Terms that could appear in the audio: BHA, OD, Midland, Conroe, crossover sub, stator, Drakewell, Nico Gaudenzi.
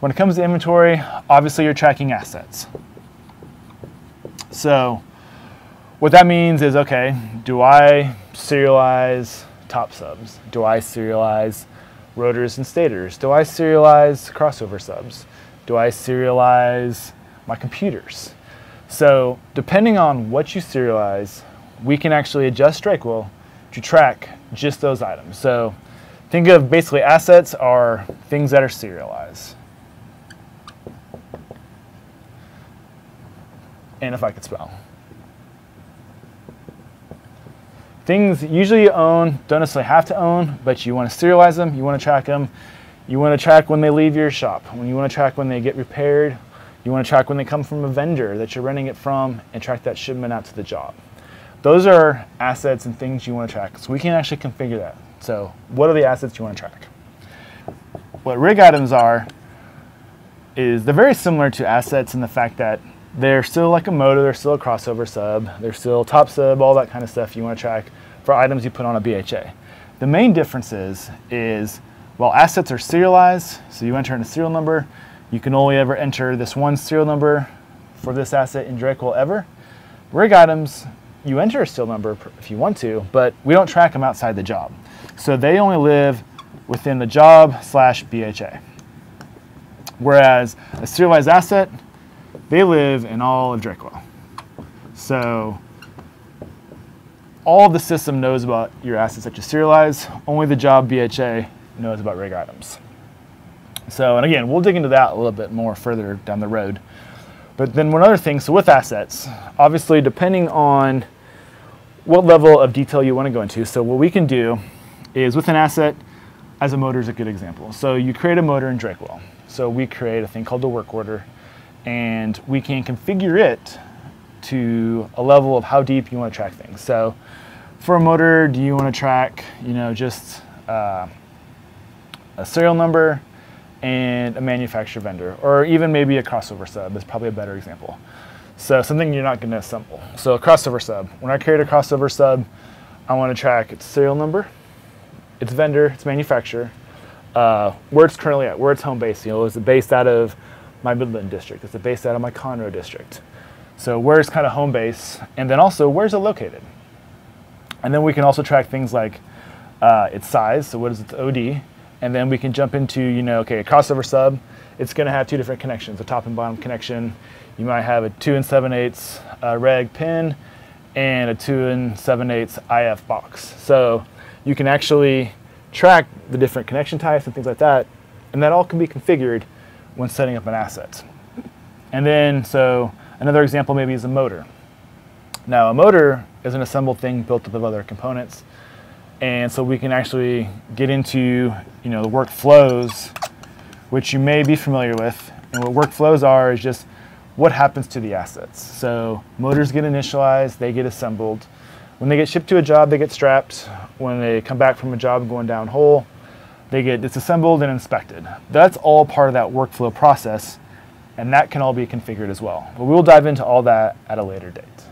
When it comes to inventory, obviously you're tracking assets. So what that means is, okay, do I serialize top subs? Do I serialize rotors and stators? Do I serialize crossover subs? Do I serialize my computers? So depending on what you serialize, we can actually adjust Drakewell to track just those items. So think of basically assets are things that are serialized. And if I could spell. Things usually you own, don't necessarily have to own, but you want to serialize them, you want to track them. You want to track when they leave your shop, when you want to track when they get repaired, you want to track when they come from a vendor that you're renting it from, and track that shipment out to the job. Those are assets and things you want to track. So we can actually configure that. So what are the assets you want to track? What rig items are is they're very similar to assets in the fact that they're still like a motor, they're still a crossover sub, they're still top sub, all that kind of stuff you want to track for items you put on a BHA. The main difference is while assets are serialized, so you enter in a serial number, you can only ever enter this one serial number for this asset in Drakewell ever. Rig items, you enter a serial number if you want to, but we don't track them outside the job. So they only live within the job / BHA. Whereas a serialized asset, they live in all of Drakewell. So all the system knows about your assets that you serialize, only the job BHA knows about rig items. So, and again, we'll dig into that a little bit more further down the road. But then one other thing, so with assets, obviously depending on what level of detail you want to go into, so what we can do is with an asset, as a motor is a good example. So you create a motor in Drakewell. So we create a thing called the work order, and we can configure it to a level of how deep you want to track things. So for a motor, do you want to track, you know, just a serial number and a manufacturer vendor, or even maybe a crossover sub is probably a better example. So something you're not going to assemble. So a crossover sub, when I create a crossover sub, I want to track its serial number, its vendor, its manufacturer, where it's currently at, where it's home base. You know, is it based out of my Midland district? Is it based out of my Conroe district? So where's kind of home base? And then also, where's it located? And then we can also track things like its size, so what is its OD? And then we can jump into, you know, okay, a crossover sub, it's gonna have two different connections, a top and bottom connection. You might have a 2 7/8 reg pin and a 2 7/8 IF box. So you can actually track the different connection types and things like that. And that all can be configured when setting up an asset. And then, so another example maybe is a motor. Now a motor is an assembled thing built up of other components. And so we can actually get into, you know, the workflows, which you may be familiar with. And what workflows are is just what happens to the assets. So motors get initialized, they get assembled. When they get shipped to a job, they get strapped. When they come back from a job going down whole, they get disassembled and inspected. That's all part of that workflow process, and that can all be configured as well. But we'll dive into all that at a later date.